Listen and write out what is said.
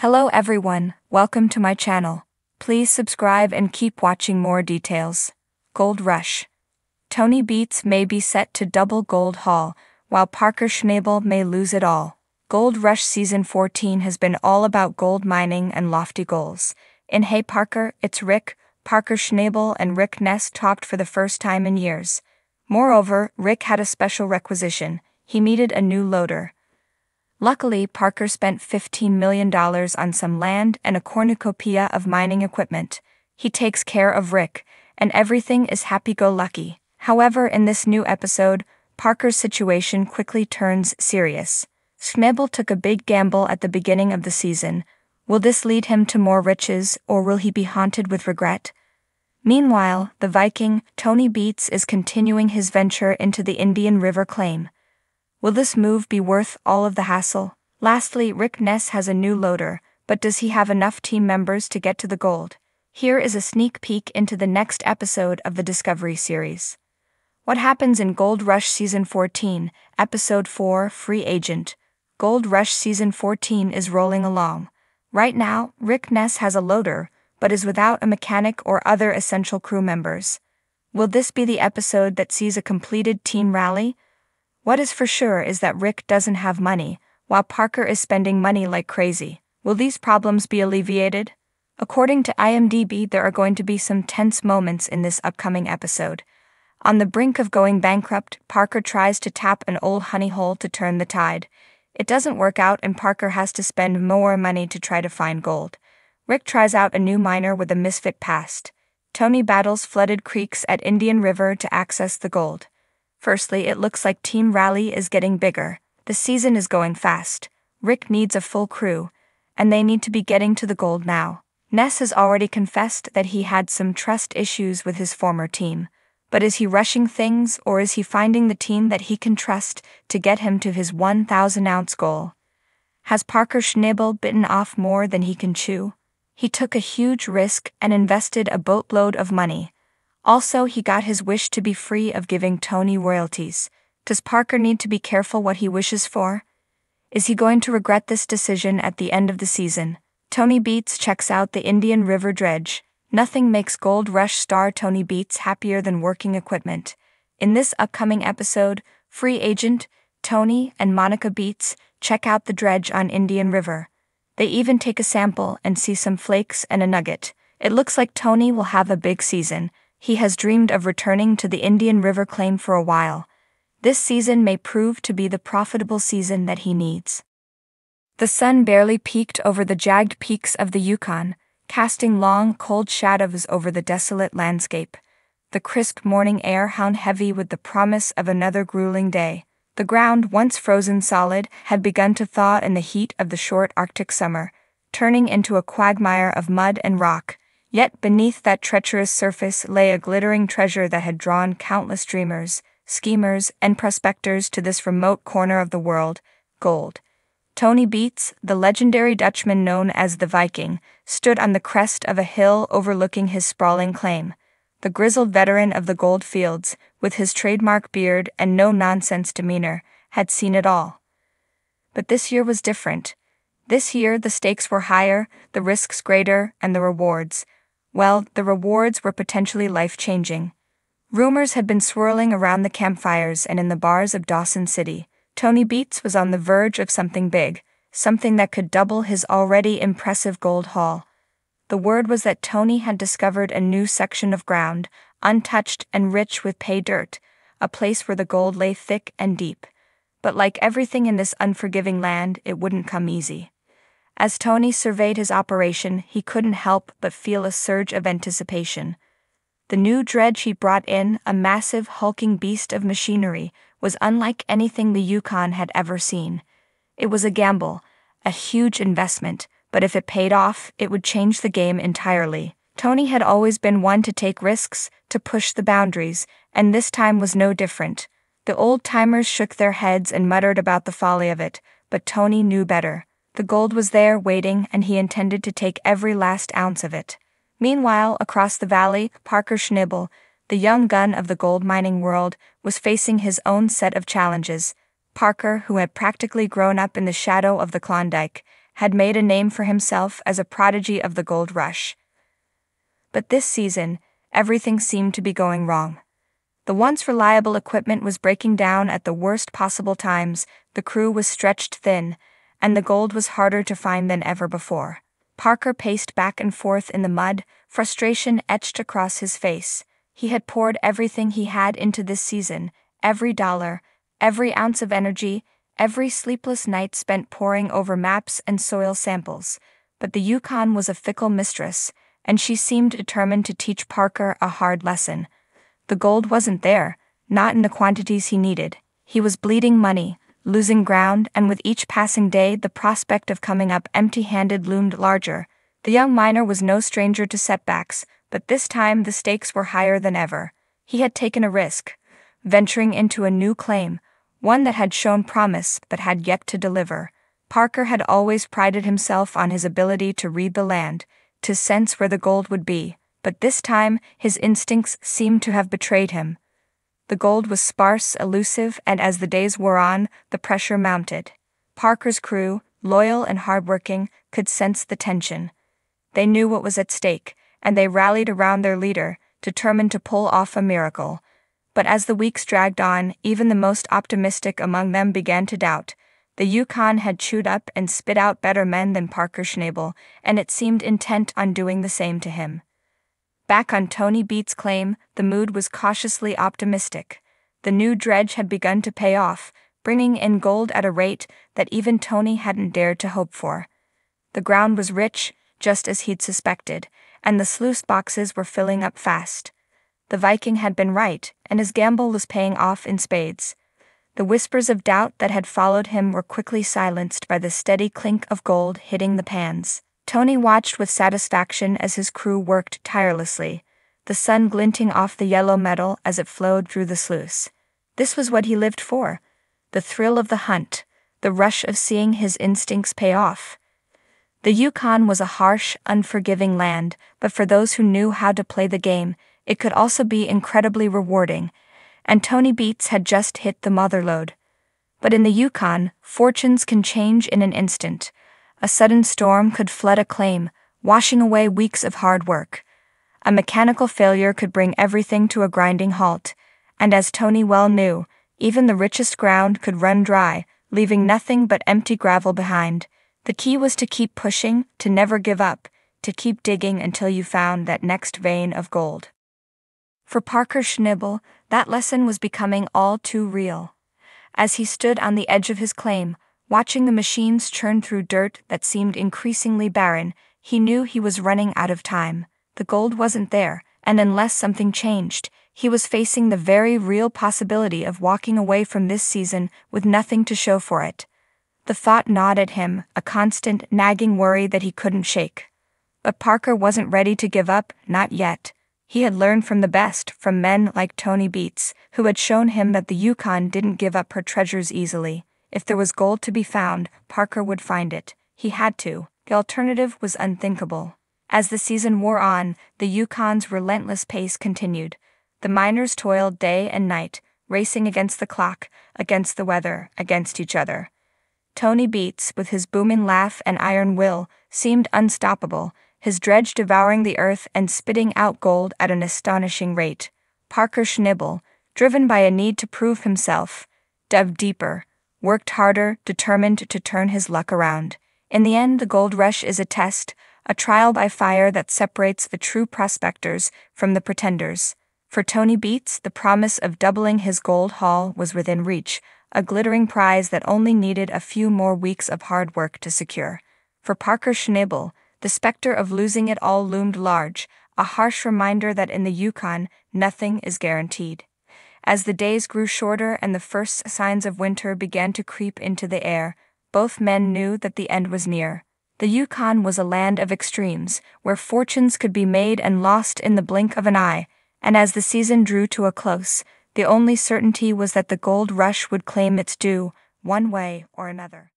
Hello everyone, welcome to my channel. Please subscribe and keep watching more details. Gold Rush. Tony Beets may be set to double gold haul, while Parker Schnabel may lose it all. Gold Rush Season 14 has been all about gold mining and lofty goals. In Hey Parker, It's Rick, Parker Schnabel and Rick Ness talked for the first time in years. Moreover, Rick had a special requisition. He needed a new loader. Luckily, Parker spent $15 million on some land and a cornucopia of mining equipment. He takes care of Rick, and everything is happy-go-lucky. However, in this new episode, Parker's situation quickly turns serious. Schnabel took a big gamble at the beginning of the season. Will this lead him to more riches, or will he be haunted with regret? Meanwhile, the Viking, Tony Beets, is continuing his venture into the Indian River claim. Will this move be worth all of the hassle? Lastly, Rick Ness has a new loader, but does he have enough team members to get to the gold? Here is a sneak peek into the next episode of the Discovery series. What happens in Gold Rush Season 14, Episode 4, Free Agent? Gold Rush Season 14 is rolling along. Right now, Rick Ness has a loader, but is without a mechanic or other essential crew members. Will this be the episode that sees a completed team rally? What is for sure is that Rick doesn't have money, while Parker is spending money like crazy. Will these problems be alleviated? According to IMDb, there are going to be some tense moments in this upcoming episode. On the brink of going bankrupt, Parker tries to tap an old honey hole to turn the tide. It doesn't work out and Parker has to spend more money to try to find gold. Rick tries out a new miner with a misfit past. Tony battles flooded creeks at Indian River to access the gold. Firstly, it looks like Team Rally is getting bigger. The season is going fast. Rick needs a full crew, and they need to be getting to the gold now. Ness has already confessed that he had some trust issues with his former team. But is he rushing things, or is he finding the team that he can trust to get him to his 1,000-ounce goal? Has Parker Schnabel bitten off more than he can chew? He took a huge risk and invested a boatload of money. Also, he got his wish to be free of giving Tony royalties. Does Parker need to be careful what he wishes for? Is he going to regret this decision at the end of the season? Tony Beets checks out the Indian River dredge. Nothing makes Gold Rush star Tony Beets happier than working equipment. In this upcoming episode, Free Agent, Tony and Monica Beets check out the dredge on Indian River. They even take a sample and see some flakes and a nugget. It looks like Tony will have a big season. He has dreamed of returning to the Indian River claim for a while. This season may prove to be the profitable season that he needs. The sun barely peeked over the jagged peaks of the Yukon, casting long, cold shadows over the desolate landscape. The crisp morning air hung heavy with the promise of another grueling day. The ground, once frozen solid, had begun to thaw in the heat of the short Arctic summer, turning into a quagmire of mud and rock. Yet beneath that treacherous surface lay a glittering treasure that had drawn countless dreamers, schemers, and prospectors to this remote corner of the world, gold. Tony Beets, the legendary Dutchman known as the Viking, stood on the crest of a hill overlooking his sprawling claim. The grizzled veteran of the gold fields, with his trademark beard and no-nonsense demeanor, had seen it all. But this year was different. This year the stakes were higher, the risks greater, and the rewards— well, the rewards were potentially life-changing. Rumors had been swirling around the campfires and in the bars of Dawson City. Tony Beets was on the verge of something big, something that could double his already impressive gold haul. The word was that Tony had discovered a new section of ground, untouched and rich with pay dirt, a place where the gold lay thick and deep. But like everything in this unforgiving land, it wouldn't come easy. As Tony surveyed his operation, he couldn't help but feel a surge of anticipation. The new dredge he brought in, a massive, hulking beast of machinery, was unlike anything the Yukon had ever seen. It was a gamble, a huge investment, but if it paid off, it would change the game entirely. Tony had always been one to take risks, to push the boundaries, and this time was no different. The old-timers shook their heads and muttered about the folly of it, but Tony knew better. The gold was there waiting, and he intended to take every last ounce of it. Meanwhile, across the valley, Parker Schnabel, the young gun of the gold mining world, was facing his own set of challenges. Parker, who had practically grown up in the shadow of the Klondike, had made a name for himself as a prodigy of the gold rush. But this season, everything seemed to be going wrong. The once reliable equipment was breaking down at the worst possible times, the crew was stretched thin, and the gold was harder to find than ever before. Parker paced back and forth in the mud, frustration etched across his face. He had poured everything he had into this season, every dollar, every ounce of energy, every sleepless night spent poring over maps and soil samples. But the Yukon was a fickle mistress, and she seemed determined to teach Parker a hard lesson. The gold wasn't there, not in the quantities he needed. He was bleeding money, losing ground, and with each passing day the prospect of coming up empty-handed loomed larger. The young miner was no stranger to setbacks, but this time the stakes were higher than ever. He had taken a risk, venturing into a new claim, one that had shown promise but had yet to deliver. Parker had always prided himself on his ability to read the land, to sense where the gold would be, but this time his instincts seemed to have betrayed him. The gold was sparse, elusive, and as the days wore on, the pressure mounted. Parker's crew, loyal and hardworking, could sense the tension. They knew what was at stake, and they rallied around their leader, determined to pull off a miracle. But as the weeks dragged on, even the most optimistic among them began to doubt. The Yukon had chewed up and spit out better men than Parker Schnabel, and it seemed intent on doing the same to him. Back on Tony Beets' claim, the mood was cautiously optimistic. The new dredge had begun to pay off, bringing in gold at a rate that even Tony hadn't dared to hope for. The ground was rich, just as he'd suspected, and the sluice boxes were filling up fast. The Viking had been right, and his gamble was paying off in spades. The whispers of doubt that had followed him were quickly silenced by the steady clink of gold hitting the pans. Tony watched with satisfaction as his crew worked tirelessly, the sun glinting off the yellow metal as it flowed through the sluice. This was what he lived for, the thrill of the hunt, the rush of seeing his instincts pay off. The Yukon was a harsh, unforgiving land, but for those who knew how to play the game, it could also be incredibly rewarding, and Tony Beets had just hit the motherlode. But in the Yukon, fortunes can change in an instant. A sudden storm could flood a claim, washing away weeks of hard work. A mechanical failure could bring everything to a grinding halt, and as Tony well knew, even the richest ground could run dry, leaving nothing but empty gravel behind. The key was to keep pushing, to never give up, to keep digging until you found that next vein of gold. For Parker Schnabel, that lesson was becoming all too real. As he stood on the edge of his claim, watching the machines churn through dirt that seemed increasingly barren, he knew he was running out of time. The gold wasn't there, and unless something changed, he was facing the very real possibility of walking away from this season with nothing to show for it. The thought gnawed at him, a constant, nagging worry that he couldn't shake. But Parker wasn't ready to give up, not yet. He had learned from the best, from men like Tony Beets, who had shown him that the Yukon didn't give up her treasures easily. If there was gold to be found, Parker would find it. He had to. The alternative was unthinkable. As the season wore on, the Yukon's relentless pace continued. The miners toiled day and night, racing against the clock, against the weather, against each other. Tony Beets, with his booming laugh and iron will, seemed unstoppable, his dredge devouring the earth and spitting out gold at an astonishing rate. Parker Schnabel, driven by a need to prove himself, dug deeper, worked harder, determined to turn his luck around. In the end, the gold rush is a test, a trial by fire that separates the true prospectors from the pretenders. For Tony Beets, the promise of doubling his gold haul was within reach, a glittering prize that only needed a few more weeks of hard work to secure. For Parker Schnabel, the specter of losing it all loomed large, a harsh reminder that in the Yukon, nothing is guaranteed. As the days grew shorter and the first signs of winter began to creep into the air, both men knew that the end was near. The Yukon was a land of extremes, where fortunes could be made and lost in the blink of an eye, and as the season drew to a close, the only certainty was that the gold rush would claim its due, one way or another.